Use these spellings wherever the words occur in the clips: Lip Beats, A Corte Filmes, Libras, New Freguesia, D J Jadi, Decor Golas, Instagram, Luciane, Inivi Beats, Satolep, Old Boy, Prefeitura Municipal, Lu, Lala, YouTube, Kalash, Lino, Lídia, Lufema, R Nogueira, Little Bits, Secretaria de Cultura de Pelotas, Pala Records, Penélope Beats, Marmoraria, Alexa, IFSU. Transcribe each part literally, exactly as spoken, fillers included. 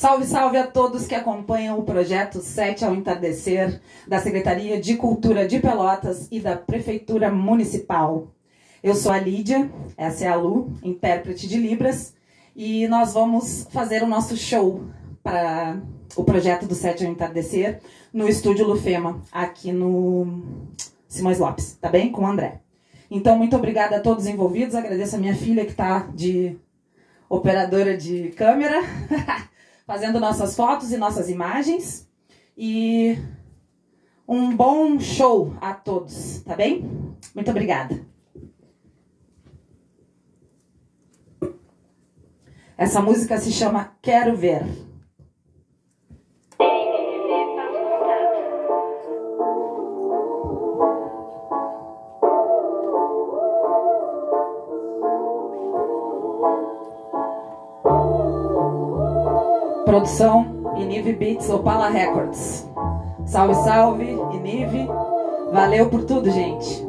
Salve, salve a todos que acompanham o projeto Sete ao Entardecer, da Secretaria de Cultura de Pelotas e da Prefeitura Municipal. Eu sou a Lídia, essa é a Lu, intérprete de Libras, e nós vamos fazer o nosso show para o projeto do Sete ao Entardecer no estúdio Lufema, aqui no Simões Lopes, tá bem? Com o André. Então, muito obrigada a todos os envolvidos, agradeço a minha filha que está de operadora de câmera, fazendo nossas fotos e nossas imagens, e um bom show a todos, tá bem? Muito obrigada. Essa música se chama Quero Ver. Produção Inivi Beats ou Pala Records. Salve, salve, Inivi. Valeu por tudo, gente.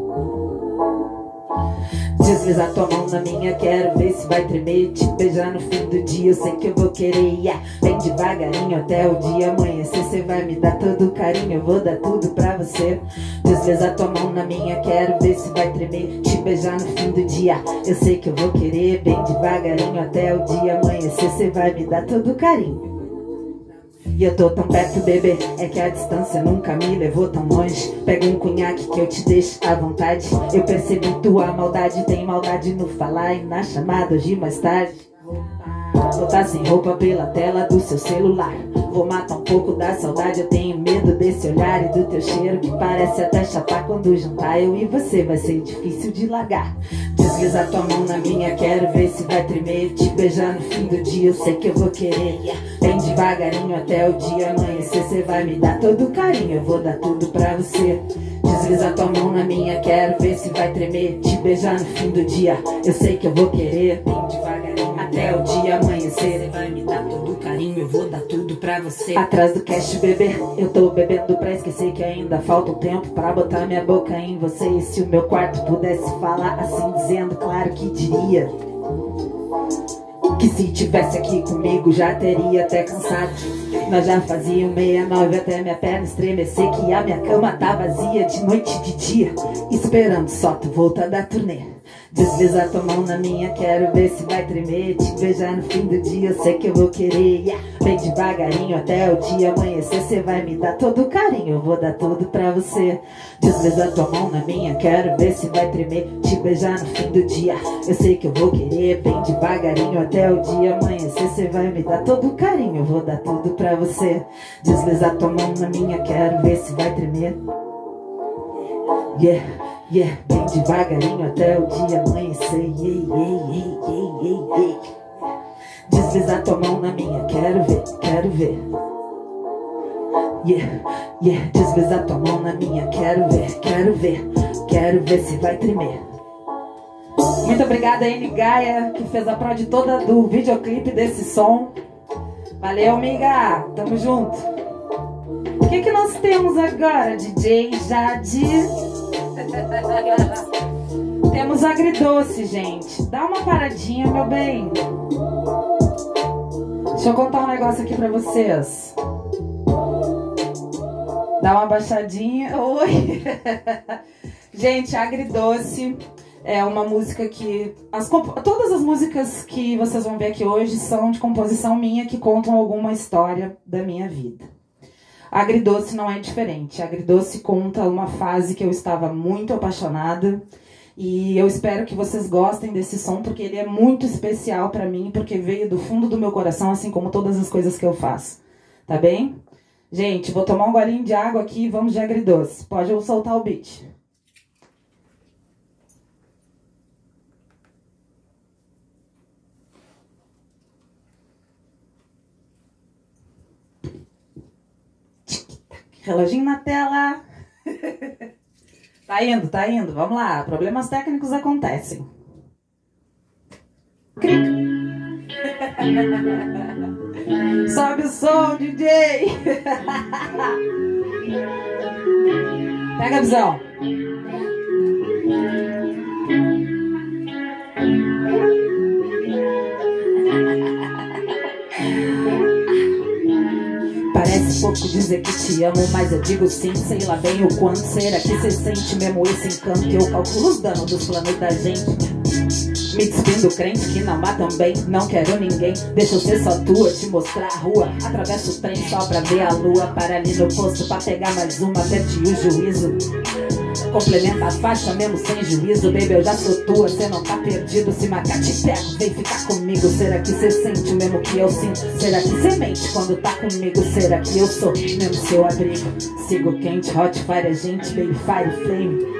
Desliza tua mão na minha, quero ver se vai tremer. Te beijar no fim do dia, eu sei que eu vou querer. Vem devagarinho até o dia amanhecer. Cê vai me dar todo o carinho, eu vou dar tudo pra você. Desliza tua mão na minha, quero ver se vai tremer. Te beijar no fim do dia, eu sei que eu vou querer. Vem devagarinho até o dia amanhecer. Cê vai me dar todo o carinho. E eu tô tão perto, bebê, é que a distância nunca me levou tão longe. Pega um cunhaque que eu te deixo à vontade. Eu percebi tua maldade, tem maldade no falar e na chamada hoje mais tarde. Vou tá sem roupa pela tela do seu celular. Vou matar um pouco da saudade, eu tenho medo desse olhar e do teu cheiro que parece até chapar quando jantar. Eu e você vai ser difícil de largar. Desliza tua mão na minha, quero ver se vai tremer. Te beijar no fim do dia, eu sei que eu vou querer. Vem devagarinho até o dia amanhecer. Cê vai me dar todo o carinho, eu vou dar tudo pra você. Desliza tua mão na minha, quero ver se vai tremer. Te beijar no fim do dia, eu sei que eu vou querer. Vem devagarinho até o dia amanhecer. Cê vai me dar todo o carinho, eu vou dar tudo pra você. Atrás do cash, bebê, eu tô bebendo pra esquecer que ainda falta um tempo pra botar minha boca em você. E se o meu quarto pudesse falar assim, dizendo claro que diria que se tivesse aqui comigo já teria até cansado. Nós já fazíamos meia-nove até minha perna estremecer, que a minha cama tá vazia de noite e de dia, esperando só tu voltar da turnê. Desliza tua mão na minha, quero ver se vai tremer. Te beijar no fim do dia, eu sei que eu vou querer. Vem devagarinho até o dia amanhecer. Cê vai me dar todo o carinho, eu vou dar tudo pra você. Desliza tua mão na minha, quero ver se vai tremer. Te beijar no fim do dia, eu sei que eu vou querer. Vem devagarinho até o dia amanhecer. Cê vai me dar todo o carinho, eu vou dar tudo pra você. Desliza tua mão na minha, quero ver se vai tremer. Yeah, yeah, bem devagarinho até o dia amanhecer. Yeah, yeah, yeah, yeah, yeah, yeah. Deslizar tua mão na minha, quero ver, quero ver. Yeah, yeah, deslizar tua mão na minha, quero ver, quero ver. Quero ver se vai tremer. Muito obrigada a NGaia, que fez a prod toda do videoclipe desse som. Valeu, amiga, tamo junto. O que que nós temos agora, D J Jadi? Temos agridoce, gente. Dá uma paradinha, meu bem. Deixa eu contar um negócio aqui pra vocês. Dá uma baixadinha. Oi. Gente, agridoce é uma música que as Todas as músicas que vocês vão ver aqui hoje são de composição minha, que contam alguma história da minha vida. Agridoce não é diferente. Agridoce conta uma fase que eu estava muito apaixonada, e eu espero que vocês gostem desse som, porque ele é muito especial para mim, porque veio do fundo do meu coração, assim como todas as coisas que eu faço. Tá bem? Gente, vou tomar um golinho de água aqui e vamos de agridoce. Pode eu soltar o beat. Reloginho na tela. Tá indo, tá indo. Vamos lá. Problemas técnicos acontecem. Cric. Sobe o som, D J. Pega a visão. pouco dizer que te amo, mas eu digo sim, sei lá bem o quanto. Será que você sente mesmo esse encanto? Que eu calculo os danos dos planetas, gente. Me despindo crente que na má também não quero ninguém. Deixa eu ser só tua, te mostrar a rua. Atravesso o trem só pra ver a lua. Para ali no posto pra pegar mais uma, sete e o juízo. Complementa a faixa mesmo sem juízo. Baby, eu já sou tua, cê não tá perdido. Se marcar te pego, vem ficar comigo. Será que cê sente o mesmo que eu sinto? Será que cê mente quando tá comigo? Será que eu sou mesmo seu abrigo? Sigo quente, hot fire, gente, baby, fire, flame.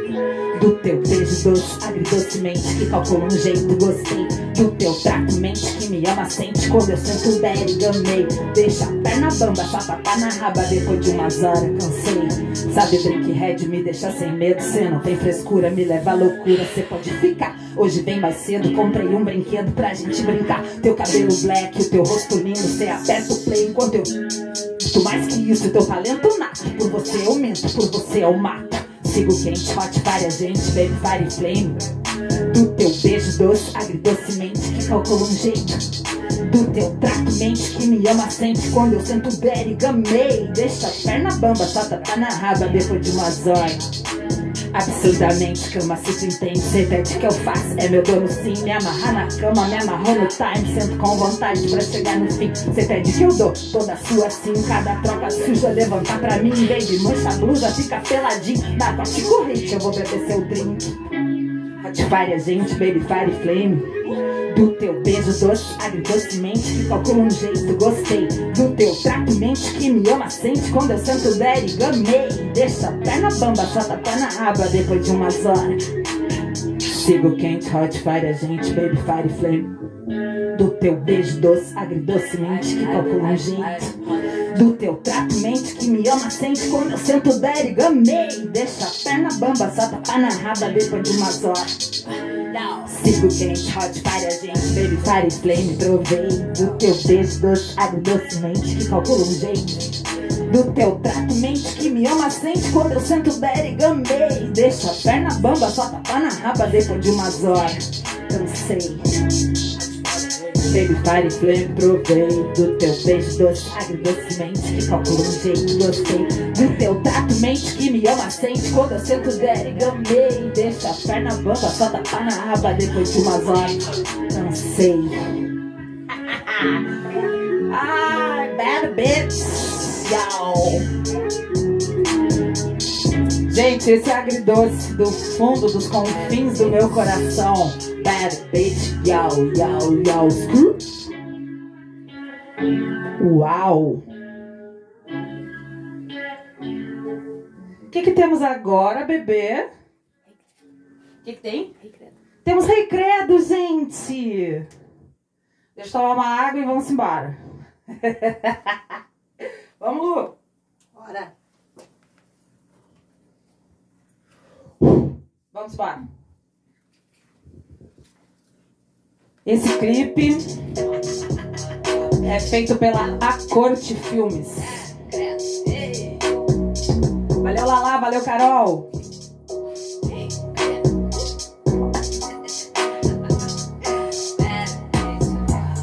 Do teu beijo doce, agridocemente, que calcula um jeito, gostei. Do teu trato, mente, que me ama, sente. Quando eu sinto bad, gamei. Deixa a perna bamba, só tapar na raba. Depois de umas horas, cansei. Sabe, drink red, me deixa sem medo. Cê não tem frescura, me leva à loucura. Cê pode ficar, hoje vem mais cedo. Comprei um brinquedo pra gente brincar. Teu cabelo black, o teu rosto lindo. Cê aperta o play enquanto eu... Tu mais que isso, teu talento nata. Por você eu minto, por você eu mato. Sigo quente, hot fire a gente, baby, fire e flame. Do teu beijo doce, agridocemente, que calcula um jeito. Do teu trato, mente, que me ama sempre. Quando eu sento bad, gamei. Deixa a perna bamba, só tá na raba. Depois de umas horas, absurdamente, cama se tu entende. Cê pede que eu faça, é meu dono sim. Me amarrar na cama, me amarrou no time. Sento com vontade pra chegar no fim. Cê pede que eu dou, toda sua sim. Cada troca suja, levantar pra mim. Em vez de mancha a blusa, fica peladinho. Na toque corrente, eu vou beber seu drink. Hot fire a gente, baby, fire e flame. Do teu beijo doce, agridocemente, que calcula um jeito, gostei. Do teu trato, mente, que me ama, sente. Quando eu sento daddy, gamei. Deixa a perna bamba, só tapa na raba. Depois de umas horas, sigo quente, hot fire a gente, baby, fire e flame. Do teu beijo doce, agridocemente, que calcula um jeito. Do teu trato, mente, que me ama, sente. Quando eu sento daddy, gamei. Deixa a perna bamba, só tapa na raba. Depois de umas horas, sigo quente, hot fire a gente, baby, fire e flame. Provei do teu beijo doce, agridocemente, que calcula um jeito. Do teu trato, mente, que me ama, sente. Quando eu sento daddy, gamei. Deixa a perna bamba, só tapa na raba. Depois de umas horas, cansei. Baby, fire e flame, provei do teu beijo doce, agridocemente, que calcula um jeito, gostei. Do teu trato, mente, que me ama, sente. Quando eu sento daddy, gamei. Deixa a perna bamba, só tapa na raba. Depois de umas horas, cansei. Ai, bad bitch, y'all. Gente, esse agridoce do fundo dos confins do meu coração. Bad bitch, yow, yow, yow. Uau! O que que temos agora, bebê? O que que tem? Recredo. Temos recredo, gente! Deixa eu tomar uma água e vamos embora. Vamos, Lu! Bora! Vamos embora. Esse clipe é feito pela A Corte Filmes. Valeu, Lala, valeu, Carol.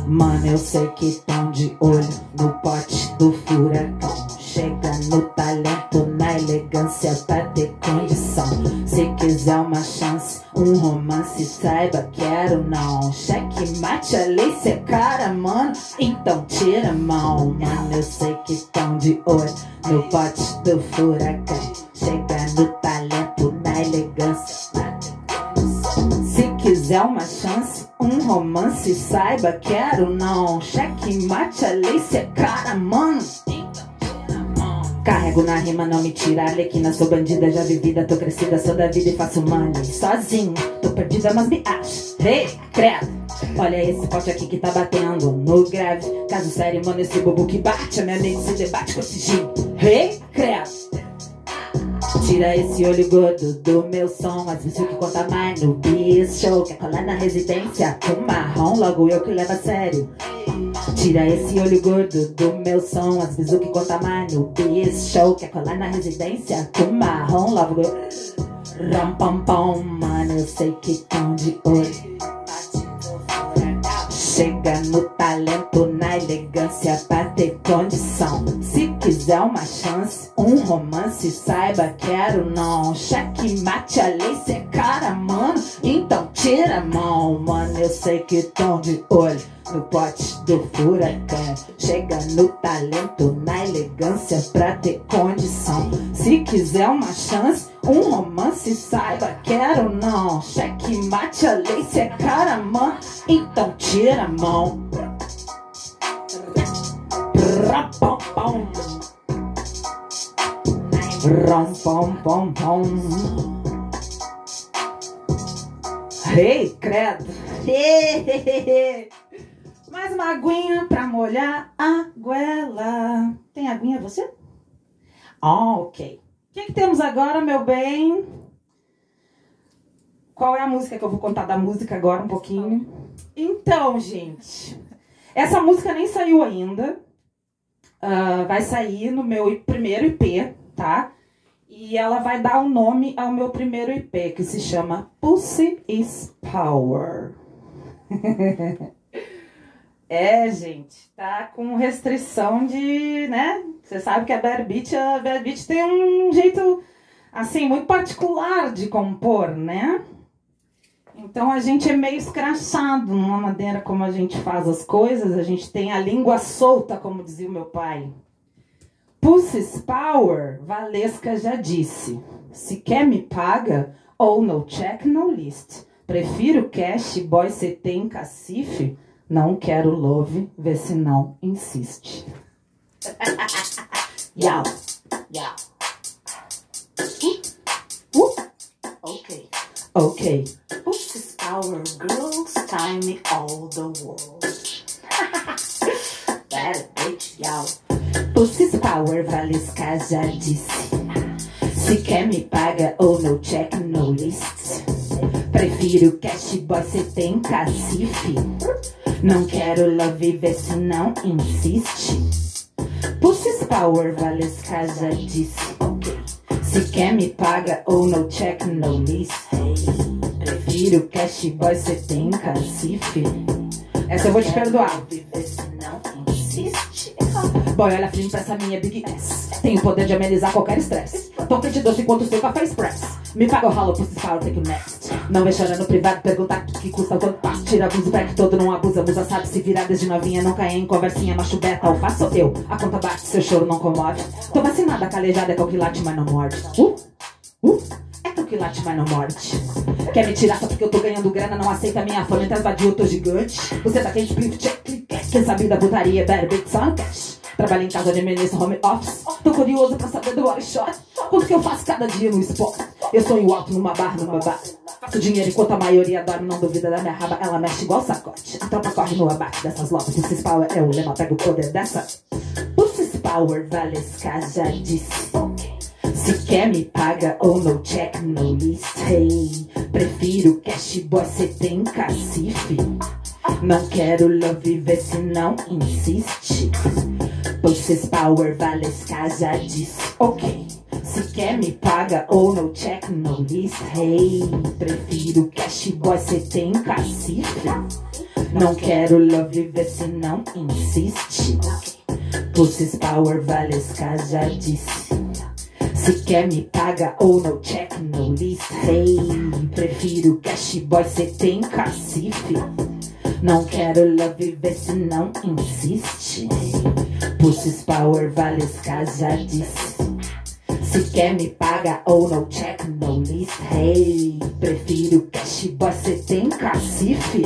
Mano, eu sei que tão de olho no pote do furacão. Chega no talento, na elegância pra ter condição. Se quiser uma chance, um romance, saiba, quero não. Cheque mate, a lei, cê é cara, mano, então tira a mão. Mano, eu sei que tão de olho no pote do furacão. Chega no talento, na elegância pra ter condição. Se quiser uma chance, um romance, saiba, quero não. Cheque mate, a lei, cê é cara, mano. Carrego na rima, não me tira alequina. Sou bandida, já vivida, tô crescida, sou da vida e faço money. Sozinho, tô perdida, mas me acho. Hey, credo. Olha esse pote aqui que tá batendo no grave. Caso sério, mano, esse bobo que bate. A minha mente se debate com esse gin. Hey, credo. Tira esse olho gordo do meu som. Às vezes o que conta mais no bicho. Quer colar na residência com marrom, logo eu que levo a sério. Tira esse olho gordo do meu som. As bizu que conta mais no Biz Show. Quer colar na residência com marrom, logo eu... Ram pam pam, mano, eu sei que tão de olho. Chega folga, no talento, na elegância, pra ter condição. Se quiser uma chance, um romance, saiba, quero não. Cheque, mate a lei, cê é cara, mano, então tira a mão. Mano, eu sei que tão de olho no pote do furacão. Chega no talento, na elegância, pra ter condição. Se quiser uma chance, um romance, saiba, quero não. Cheque, mate a lei, cê é cara, mano, então tira a mão. Pom pom rom pom pom pom. Ei, credo. Mais uma aguinha pra molhar a goela. Tem aguinha você? Ah, ok. O que, que temos agora, meu bem? Qual é a música que eu vou contar da música agora um pouquinho? Então, gente, essa música nem saiu ainda. Uh, vai sair no meu primeiro I P, tá? E ela vai dar o nome ao meu primeiro I P, que se chama Pussy is Power. É, gente, tá com restrição de, né? Você sabe que a Bad Beat, a Bad Beat tem um jeito, assim, muito particular de compor, né? Então a gente é meio escrachado numa maneira como a gente faz as coisas, a gente tem a língua solta, como dizia o meu pai. Pussy's Power, Valesca já disse. Se quer me paga, ou no check, no list. Prefiro cash, boy cê tem cacife. Não quero love, vê se não insiste. Yau, yau. Uh, uh, ok. Ok. Pussy's power, girls, tiny all the world. Bad bitch, y'all. Pussy's power, Valesca já disse. Se quer me paga ou no check, no list. Prefiro cash, boy, cê tem cacife. Não quero love, vê se não insiste. Pussy's power, Valesca já disse. Se quer me paga ou no check, no list. Prefiro cash, boy, cê tem cacife. Essa eu vou te perdoar. Boy, olha firme pra essa minha big ass. Tem o poder de amenizar qualquer estresse. Toca de doce enquanto o seu café express. Me paga o ralo por se falar, take next. Não me chora no privado, perguntar que, que custa o quanto passa. Tira abuso, pega todo, não abusa. Abusa, sabe se virar desde novinha. Não caia em conversinha, macho beta. Ou faço eu, a conta bate, seu choro não comove. Tô vacinada, calejada, é calquilate, mas não morde. Uh, uh, é calquilate, mas não morde. Quer me tirar só porque eu tô ganhando grana. Não aceita minha fama, então esvadio, tô gigante. Você tá quente, split, check, click. Quem sabe da putaria, better big só no cash. Trabalho em casa, administro home office. Tô curioso pra saber do workshop. Quanto que eu faço cada dia no esporte? Eu sonho alto numa barra, numa barra. Faço dinheiro enquanto a maioria dorme. Não duvida da minha raba, ela mexe igual sacote. A tropa corre no abate dessas lopes. Pussy's Power é o lema, pega o poder dessa. Pussy's Power, Valesca já disse. Se quer me paga ou no check, no list. Hey, prefiro cash, boy, cê tem cacife. Não quero love, vê se não insiste. Pussy's Power, Valesca já disse. Ok. Se quer me paga ou no check, no list. Hey, prefiro cash, boy, cê tem cacife. Não quero love, vê se não insiste. Pussy's Power, Valesca já disse. Se quer me paga ou no check, no list. Hey, prefiro cash, boy, cê tem cacife. Não quero love, vê se não insiste. Pussy's Power, Valesca já disse. Se quer me paga ou no check, no list. Hey, prefiro cash, boy, cê tem cacife.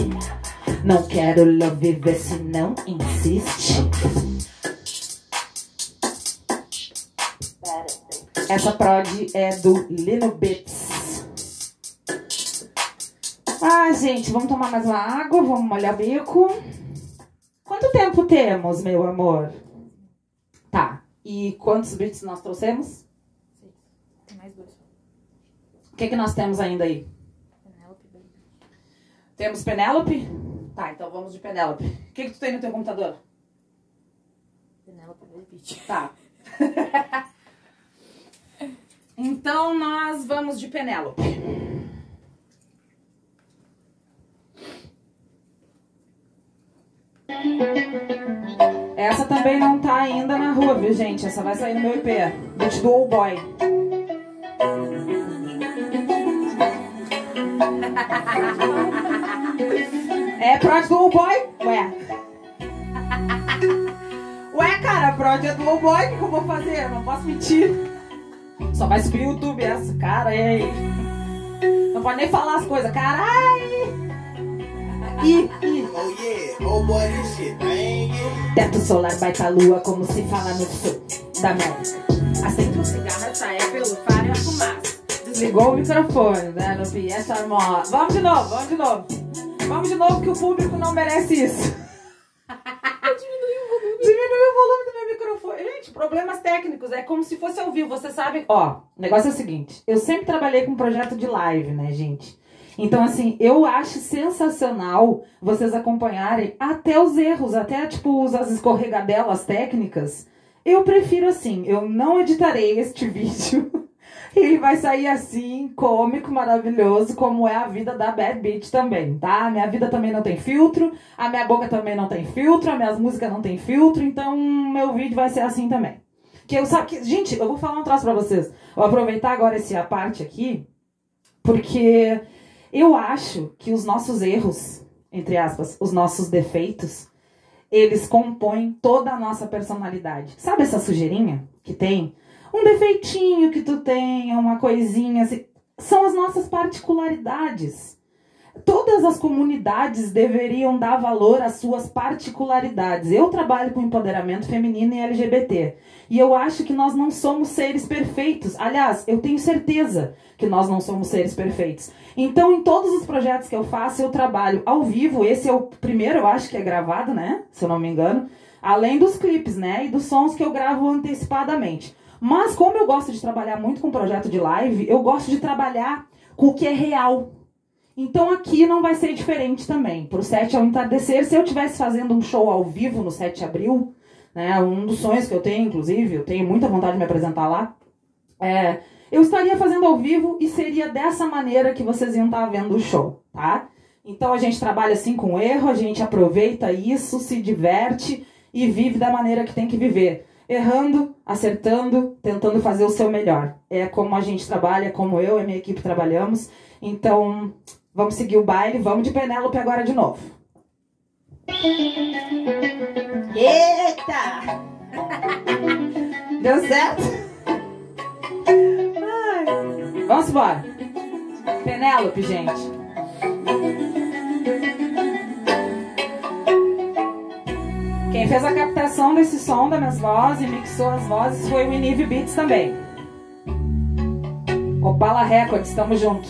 Não quero love, vê se não insiste. Essa prod é do Little Bits. Ah, gente, vamos tomar mais uma água, vamos molhar o bico. Quanto tempo temos, meu amor? Tá. E quantos beats nós trouxemos? Tem mais dois. O que, que nós temos ainda aí? Penélope. Temos Penélope? Tá, então vamos de Penélope. O que, que tu tem no teu computador? Penélope Beats. Tá. Então nós vamos de Penélope. Essa também não tá ainda na rua, viu, gente? Essa vai sair no meu E P, beat do Old Boy. É prod do Old Boy? Ué. Ué, cara, a prod é do Old Boy, o que, que eu vou fazer? Eu não posso mentir. Só vai subir o YouTube essa, cara, ei. Não pode nem falar as coisas, caralho. I, I. Oh yeah, oh boy, this shit, bang. Teto solar, baita lua, como se fala no sul da América. Acende um cigarro, essa é pelo faro e a fumaça. Desligou o microfone, né, Lupi? É charmosa. Vamos de novo, vamos de novo. Vamos de novo que o público não merece isso. Eu diminui o volume. Diminui o volume do meu microfone. Gente, problemas técnicos, é como se fosse ao vivo, vocês sabem. Ó, o negócio é o seguinte, eu sempre trabalhei com um projeto de live, né, gente? Então, assim, eu acho sensacional vocês acompanharem até os erros, até, tipo, as escorregadelas técnicas. Eu prefiro assim, eu não editarei este vídeo. Ele vai sair assim, cômico, maravilhoso, como é a vida da Bad Beat também, tá? A minha vida também não tem filtro, a minha boca também não tem filtro, as minhas músicas não tem filtro, então meu vídeo vai ser assim também. Que eu sabe que... Gente, eu vou falar um troço pra vocês. Vou aproveitar agora essa parte aqui, porque... Eu acho que os nossos erros, entre aspas, os nossos defeitos, eles compõem toda a nossa personalidade. Sabe essa sujeirinha que tem? Um defeitinho que tu tenha, uma coisinha assim. São as nossas particularidades. Todas as comunidades deveriam dar valor às suas particularidades. Eu trabalho com empoderamento feminino e L G B T. E eu acho que nós não somos seres perfeitos. Aliás, eu tenho certeza que nós não somos seres perfeitos. Então, em todos os projetos que eu faço, eu trabalho ao vivo. Esse é o primeiro, eu acho que é gravado, né? Se eu não me engano. Além dos clipes, né? E dos sons que eu gravo antecipadamente. Mas, como eu gosto de trabalhar muito com projeto de live, eu gosto de trabalhar com o que é real. Então aqui não vai ser diferente também. Pro Sete ao Entardecer, se eu estivesse fazendo um show ao vivo no sete de abril, né, um dos sonhos que eu tenho, inclusive, eu tenho muita vontade de me apresentar lá, é, eu estaria fazendo ao vivo e seria dessa maneira que vocês iam estar vendo o show, tá? Então a gente trabalha assim com erro, a gente aproveita isso, se diverte e vive da maneira que tem que viver. Errando, acertando, tentando fazer o seu melhor. É como a gente trabalha, como eu e minha equipe trabalhamos. Então... Vamos seguir o baile, vamos de Penélope agora de novo. Eita! Deu certo? Ai. Vamos embora. Penélope, gente. Quem fez a captação desse som das minhas vozes e mixou as vozes foi o Inivi Beats também. O Pala Records, tamo junto.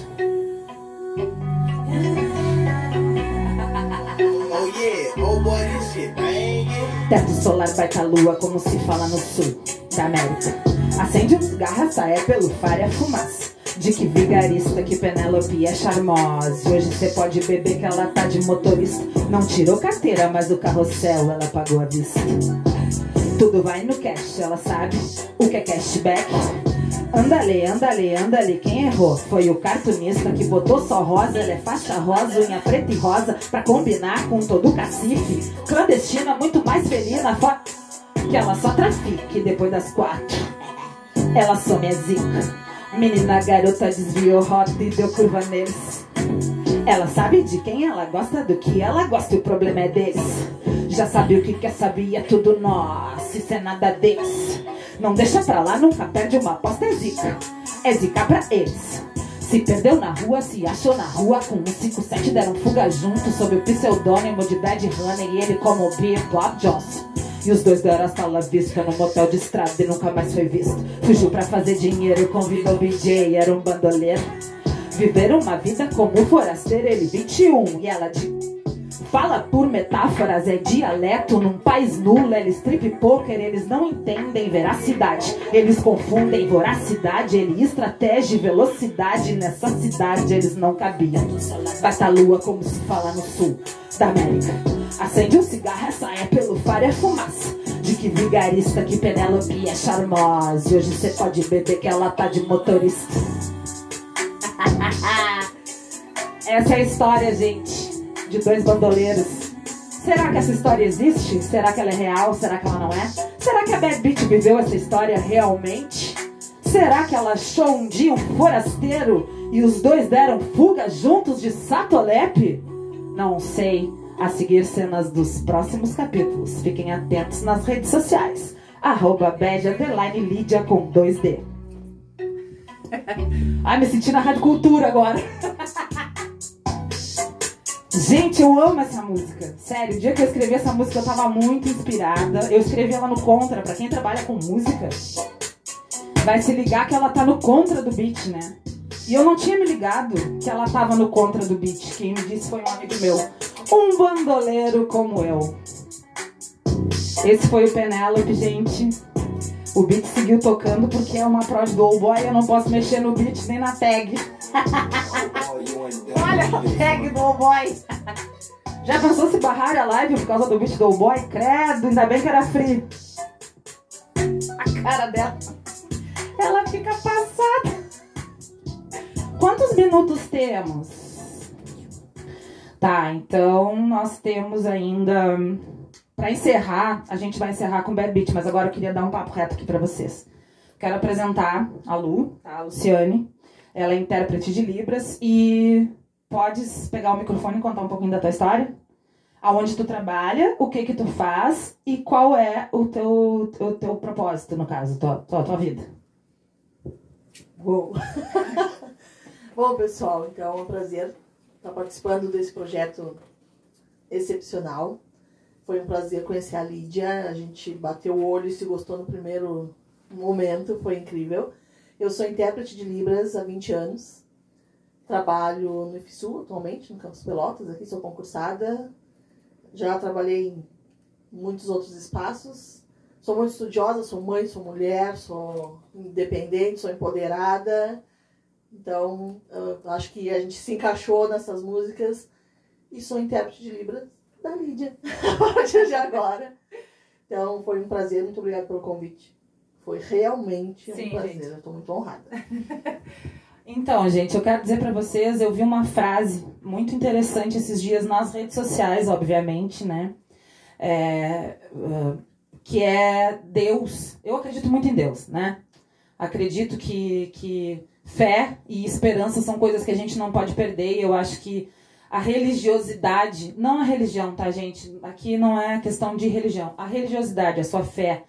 Teto solar, baita lua, como se fala no sul da América. Acende um cigarro, sai é pelo faro e a fumaça. De que vigarista, que Penélope é charmosa. Hoje cê pode beber que ela tá de motorista. Não tirou carteira, mas o carrossel ela pagou à vista. Tudo vai no cash, ela sabe o que é cashback. Andale, andale, andale, quem errou? Foi o cartunista que botou só rosa. Ele é faixa rosa, unha preta e rosa, pra combinar com todo o cacife. Clandestina, muito mais felina, foto que ela só trafique depois das quatro. Ela some a zica. Menina garota desviou rota e deu curva neles. Ela sabe de quem ela gosta, do que ela gosta, e o problema é deles. Já sabia o que quer, sabia tudo, nossa, isso é nada deles. Não deixa pra lá, nunca perde uma aposta, é zica. É zica pra eles. Se perdeu na rua, se achou na rua. Com um cinco sete deram fuga junto, sob o pseudônimo de Bad Honey. E ele como o P. Bob Johnson. E os dois deram a sala vista no motel de estrada e nunca mais foi visto. Fugiu pra fazer dinheiro, convidou o B J, era um bandoleiro. Viveram uma vida como forasteiro, ele vinte e um e ela de... Fala por metáforas, é dialeto. Num país nulo, eles strip poker. Eles não entendem veracidade. Eles confundem voracidade. Ele estratégia e velocidade. Nessa cidade eles não cabiam. Bata a lua como se fala no sul da América. Acende um cigarro, essa é pelo faro e a fumaça. De que vigarista, que Penélope é charmosa. E hoje cê pode beber que ela tá de motorista. Essa é a história, gente, de dois bandoleiros. Será que essa história existe? Será que ela é real? Será que ela não é? Será que a Bad Beat viveu essa história realmente? Será que ela achou um dia um forasteiro e os dois deram fuga juntos de Satolep? Não sei. A seguir, cenas dos próximos capítulos. Fiquem atentos nas redes sociais. Arroba bad underline Lídia com dois D. Ai, me senti na Rádio Cultura agora. Gente, eu amo essa música. Sério, o dia que eu escrevi essa música eu tava muito inspirada. Eu escrevi ela no contra. Pra quem trabalha com música, vai se ligar que ela tá no contra do beat, né? E eu não tinha me ligado que ela tava no contra do beat. Quem me disse foi um amigo meu. Um bandoleiro como eu. Esse foi o Penélope, gente. O beat seguiu tocando porque é uma prod do Old Boy. Eu não posso mexer no beat nem na tag. Olha a tag do Old Boy. Já pensou se barrar a live por causa do beat do Old Boy? Credo, ainda bem que era free. A cara dela. Ela fica passada. Quantos minutos temos? Tá, então nós temos ainda... Pra encerrar, a gente vai encerrar com Bad Beat, mas agora eu queria dar um papo reto aqui pra vocês. Quero apresentar a Lu, a Luciane. Ela é intérprete de Libras e podes pegar o microfone e contar um pouquinho da tua história? Aonde tu trabalha, o que que tu faz e qual é o teu, o teu propósito, no caso, tua, tua, tua vida. Uou. Bom, pessoal, então é um prazer estar participando desse projeto excepcional. Foi um prazer conhecer a Lídia, a gente bateu o olho e se gostou no primeiro momento, foi incrível. Eu sou intérprete de Libras há vinte anos, trabalho no I F S U atualmente, no Campus Pelotas, aqui sou concursada, já trabalhei em muitos outros espaços, sou muito estudiosa, sou mãe, sou mulher, sou independente, sou empoderada, então acho que a gente se encaixou nessas músicas e sou intérprete de Libras da Lídia, a partir de agora. Então, foi um prazer, muito obrigada pelo convite. Foi realmente um Sim, prazer, gente. Eu tô muito honrada. Então, gente, eu quero dizer pra vocês, eu vi uma frase muito interessante esses dias nas redes sociais, obviamente, né? É, que é Deus. Eu acredito muito em Deus, né? Acredito que, que fé e esperança são coisas que a gente não pode perder, e eu acho que a religiosidade, não a religião, tá, gente? Aqui não é questão de religião. A religiosidade, a sua fé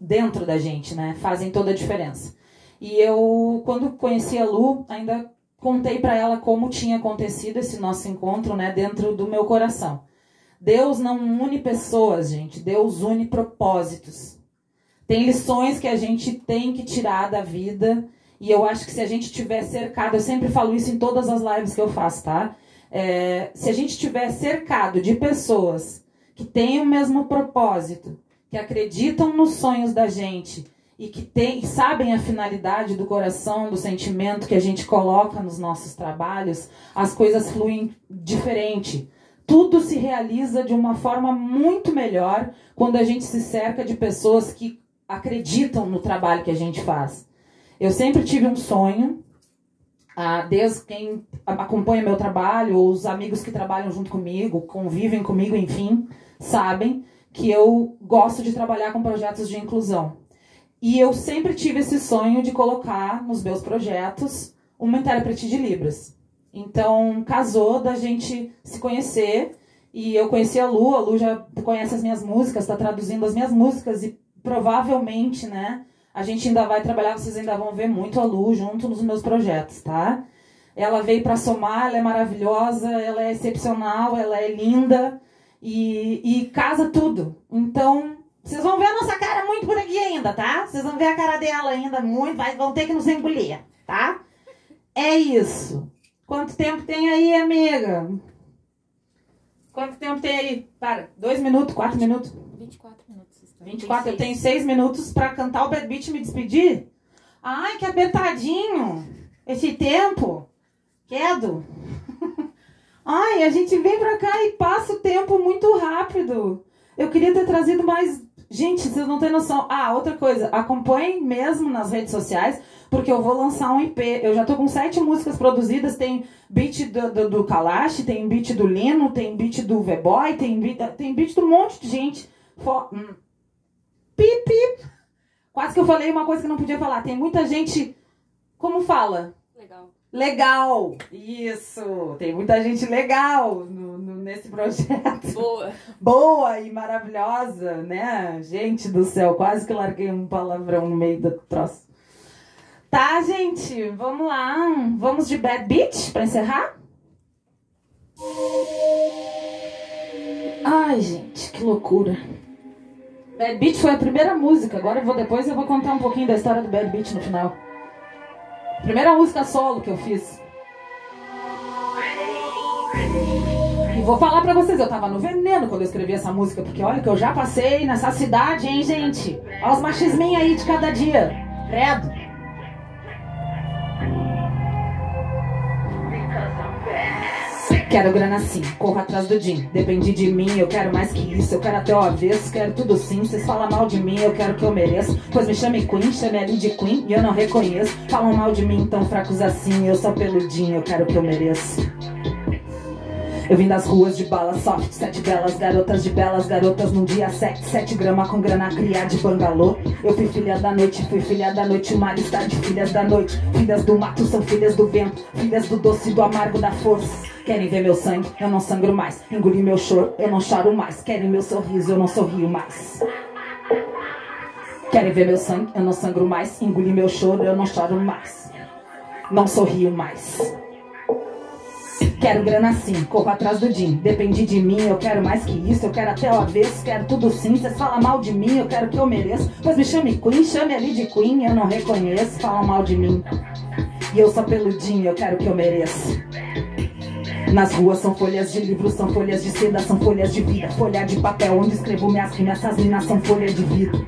dentro da gente, né? Fazem toda a diferença. E eu, quando conheci a Lu, ainda contei pra ela como tinha acontecido esse nosso encontro, né? Dentro do meu coração. Deus não une pessoas, gente. Deus une propósitos. Tem lições que a gente tem que tirar da vida. E eu acho que se a gente tiver cercado... Eu sempre falo isso em todas as lives que eu faço, tá? É, se a gente estiver cercado de pessoas que têm o mesmo propósito, que acreditam nos sonhos da gente e que tem, sabem a finalidade do coração, do sentimento que a gente coloca nos nossos trabalhos, as coisas fluem diferente. Tudo se realiza de uma forma muito melhor quando a gente se cerca de pessoas que acreditam no trabalho que a gente faz. Eu sempre tive um sonho... Ah, desde quem acompanha meu trabalho, ou os amigos que trabalham junto comigo, convivem comigo, enfim, sabem que eu gosto de trabalhar com projetos de inclusão. E eu sempre tive esse sonho de colocar nos meus projetos uma intérprete de Libras. Então, casou da gente se conhecer, e eu conheci a Lu, a Lu já conhece as minhas músicas, está traduzindo as minhas músicas, e provavelmente, né... A gente ainda vai trabalhar, vocês ainda vão ver muito a Lu junto nos meus projetos, tá? Ela veio para somar, ela é maravilhosa, ela é excepcional, ela é linda e, e casa tudo. Então, vocês vão ver a nossa cara muito por aqui ainda, tá? Vocês vão ver a cara dela ainda muito, vai, vão ter que nos engolir, tá? É isso. Quanto tempo tem aí, amiga? Quanto tempo tem aí? Para, dois minutos, quatro minutos? vinte e quatro minutos. vinte e quatro, eu tenho seis minutos pra cantar o Bad Beat e me despedir? Ai, que apertadinho! Esse tempo! Quedo! Ai, a gente vem pra cá e passa o tempo muito rápido. Eu queria ter trazido mais Gente, vocês não têm noção. Ah, outra coisa, acompanhem mesmo nas redes sociais, porque eu vou lançar um I P. Eu já tô com sete músicas produzidas, tem beat do, do, do Kalash, tem beat do Lino, tem beat do V-Boy, tem beat, tem beat de um monte de gente. For... Hum. Pip, pip. Quase que eu falei uma coisa que não podia falar. Tem muita gente... Como fala? Legal. Legal! Isso! Tem muita gente legal no, no, nesse projeto. Boa! Boa e maravilhosa, né? Gente do céu, quase que eu larguei um palavrão no meio do troço. Tá, gente? Vamos lá. Vamos de Bad Beat pra encerrar? Ai, gente, que loucura. Bad Beat foi a primeira música. Agora eu vou, depois eu vou contar um pouquinho da história do Bad Beat no final. Primeira música solo que eu fiz. E vou falar pra vocês, eu tava no veneno quando eu escrevi essa música, porque olha que eu já passei nessa cidade, hein, gente? Olha os machisminhos aí de cada dia. Credo. Quero grana sim, corro atrás do din. Depende de mim, eu quero mais que isso. Eu quero até o avesso, quero tudo sim. Vocês falam mal de mim, eu quero que eu mereço. Pois me chame Queen, chame a Lídia Queen, e eu não reconheço. Falam mal de mim, tão fracos assim. Eu sou peludinho, eu quero que eu mereço. Eu vim das ruas de bala soft, sete belas garotas de belas garotas num dia sete, sete grama com grana criar de bangalô. Eu fui filha da noite, fui filha da noite, o mar está de filhas da noite. Filhas do mato são filhas do vento, filhas do doce e do amargo da força. Querem ver meu sangue, eu não sangro mais. Engoli meu choro, eu não choro mais. Querem meu sorriso, eu não sorrio mais. Querem ver meu sangue, eu não sangro mais. Engoli meu choro, eu não choro mais. Não sorrio mais. Quero grana sim, corro atrás do din. Depende de mim, eu quero mais que isso. Eu quero até o avesso, quero tudo sim. Cês falam mal de mim, eu quero que eu mereço. Pois me chame Queen, chame ali de Queen. Eu não reconheço, falam mal de mim. E eu sou peludinho, eu quero que eu mereço. Nas ruas são folhas de livros, são folhas de seda, são folhas de vida. Folha de papel onde escrevo minhas rimas, essas minas são folhas de vida.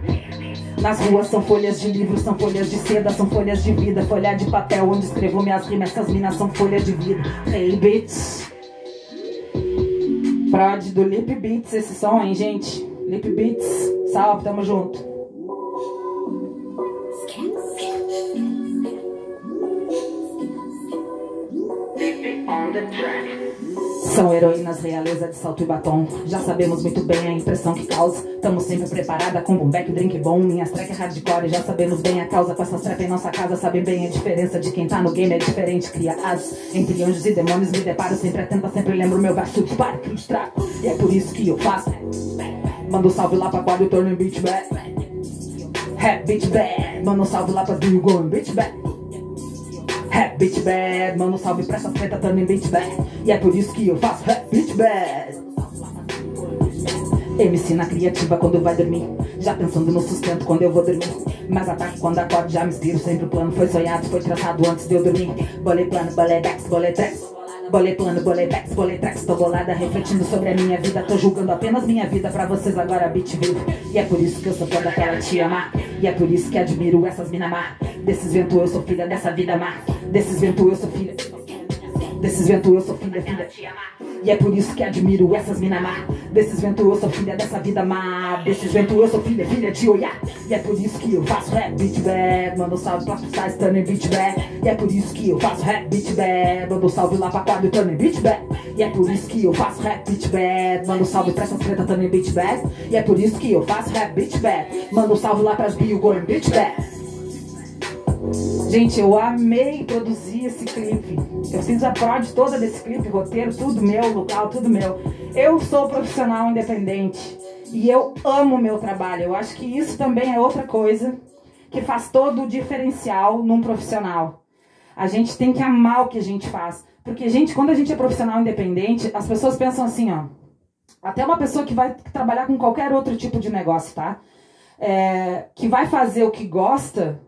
Nas ruas são folhas de livros, são folhas de seda, são folhas de vida. Folha de papel onde escrevo minhas rimas, essas minas são folhas de vida. Hey, bitch. Prod do Lip Beats, esse som, hein, gente? Lip Beats, salve, tamo junto. On the track. São heroínas, realeza de salto e batom. Já sabemos muito bem a impressão que causa. Estamos sempre preparada com boomback, drink bom. Minhas track hardcore, já sabemos bem a causa. Com essas trap em nossa casa, sabem bem a diferença. De quem tá no game é diferente, cria asas. Entre anjos e demônios me deparo, sempre atenta, sempre lembro meu baixo de para que os trago. E é por isso que eu faço. Mando um salve lá pra quadro e torno em beat back. Rap beat back. Mando um salve lá pra do you go em beat back. Rap bitch bad, mano, salve pra essa feta, turn em bitch bad. E é por isso que eu faço rap bitch bad. M C na criativa quando vai dormir, já pensando no sustento quando eu vou dormir. Mas ataque quando acordo já me inspiro, sempre o plano foi sonhado, foi traçado antes de eu dormir. Bolei plano, bolei backs, bolei tracks. Bolei plano, bolei backs, bolei tracks. Tô bolada, refletindo sobre a minha vida. Tô julgando apenas minha vida, pra vocês agora beat vivo. E é por isso que eu sou foda pra ela te amar. E é por isso que admiro essas mina má. Desses vento eu sou filha, dessa vida má. Desses vento eu sou filha. Desses vento eu sou filha, filha. E é por isso que admiro essas mina má. Desses vento eu sou filha, dessa vida má. Desses vento eu sou filha, filha de olhar. E é por isso que eu faço rap, bitch bad. Mando salve pra postar, estando em bitch bad. E é por isso que eu faço rap, bitch bad. Mando salve lá pra quadro, estando em bitch bad. E é por isso que eu faço rap, bitch bad. Mando salve pra essas pretas, estando em bitch bad. E é por isso que eu faço rap, bitch bad. Mando salve lá pras bio, going bitch bad. Gente, eu amei produzir esse clipe. Eu fiz a prod toda desse clipe, roteiro, tudo meu, local, tudo meu. Eu sou profissional independente e eu amo o meu trabalho. Eu acho que isso também é outra coisa que faz todo o diferencial num profissional. A gente tem que amar o que a gente faz. Porque, gente, quando a gente é profissional independente, as pessoas pensam assim, ó. Até uma pessoa que vai trabalhar com qualquer outro tipo de negócio, tá? É, que vai fazer o que gosta...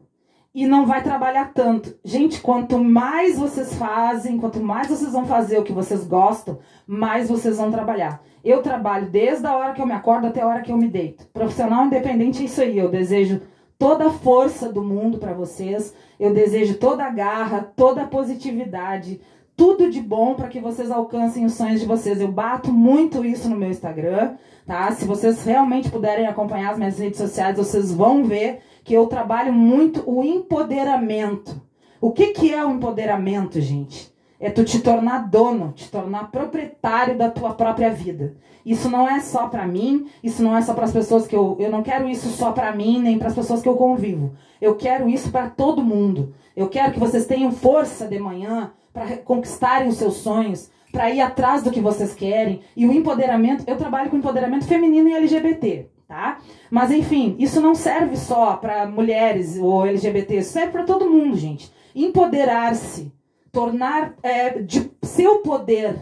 E não vai trabalhar tanto. Gente, quanto mais vocês fazem, quanto mais vocês vão fazer o que vocês gostam, mais vocês vão trabalhar. Eu trabalho desde a hora que eu me acordo até a hora que eu me deito. Profissional independente é isso aí. Eu desejo toda a força do mundo para vocês. Eu desejo toda a garra, toda a positividade, tudo de bom para que vocês alcancem os sonhos de vocês. Eu bato muito isso no meu Instagram, tá? Se vocês realmente puderem acompanhar as minhas redes sociais, vocês vão ver que eu trabalho muito o empoderamento. O que que é o empoderamento, gente? É tu te tornar dono, te tornar proprietário da tua própria vida. Isso não é só pra mim, isso não é só pras pessoas que eu... Eu não quero isso só pra mim, nem pras pessoas que eu convivo. Eu quero isso pra todo mundo. Eu quero que vocês tenham força de manhã pra conquistarem os seus sonhos, pra ir atrás do que vocês querem. E o empoderamento... Eu trabalho com empoderamento feminino e L G B T, tá? Mas, enfim, isso não serve só pra mulheres ou L G B T. Isso serve pra todo mundo, gente. Empoderar-se. Tornar é, de seu poder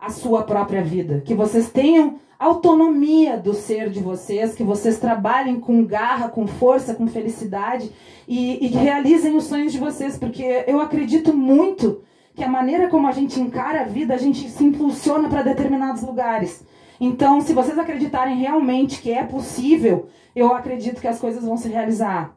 a sua própria vida. Que vocês tenham autonomia do ser de vocês, que vocês trabalhem com garra, com força, com felicidade e, e realizem os sonhos de vocês. Porque eu acredito muito que a maneira como a gente encara a vida, a gente se impulsiona para determinados lugares. Então, se vocês acreditarem realmente que é possível, eu acredito que as coisas vão se realizar.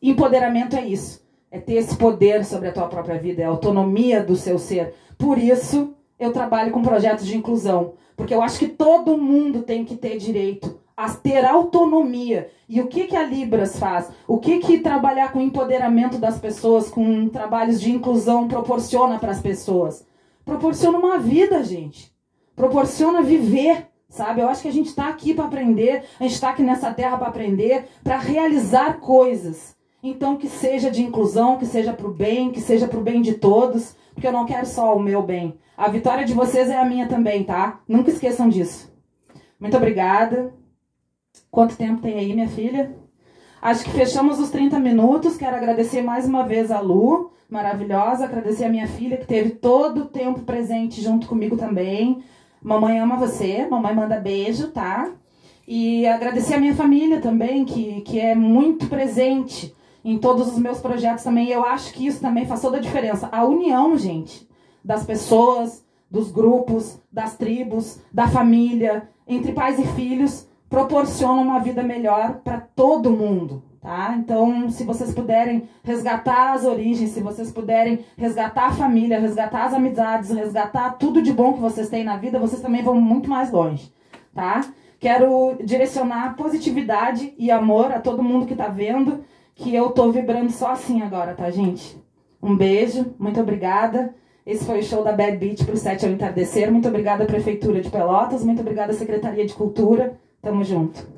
Empoderamento é isso. É ter esse poder sobre a tua própria vida, é a autonomia do seu ser. Por isso, eu trabalho com projetos de inclusão. Porque eu acho que todo mundo tem que ter direito a ter autonomia. E o que que a Libras faz? O que que trabalhar com empoderamento das pessoas, com trabalhos de inclusão, proporciona para as pessoas? Proporciona uma vida, gente. Proporciona viver. Sabe, eu acho que a gente está aqui para aprender, a gente está aqui nessa terra para aprender, para realizar coisas. Então, que seja de inclusão, que seja pro bem, que seja pro bem de todos, porque eu não quero só o meu bem. A vitória de vocês é a minha também, tá? Nunca esqueçam disso. Muito obrigada. Quanto tempo tem aí, minha filha? Acho que fechamos os trinta minutos. Quero agradecer mais uma vez a Lu, maravilhosa. Agradecer a minha filha, que teve todo o tempo presente junto comigo também. Mamãe ama você, mamãe manda beijo, tá? E agradecer a minha família também, que, que é muito presente em todos os meus projetos também. Eu acho que isso também faz toda a diferença. A união, gente, das pessoas, dos grupos, das tribos, da família, entre pais e filhos, proporciona uma vida melhor para todo mundo, tá? Então, se vocês puderem resgatar as origens, se vocês puderem resgatar a família, resgatar as amizades, resgatar tudo de bom que vocês têm na vida, vocês também vão muito mais longe, tá? Quero direcionar positividade e amor a todo mundo que tá vendo, que eu tô vibrando só assim agora, tá, gente? Um beijo, muito obrigada. Esse foi o show da Bad Beat pro Sete ao Entardecer. Muito obrigada, Prefeitura de Pelotas. Muito obrigada, Secretaria de Cultura. Tamo junto.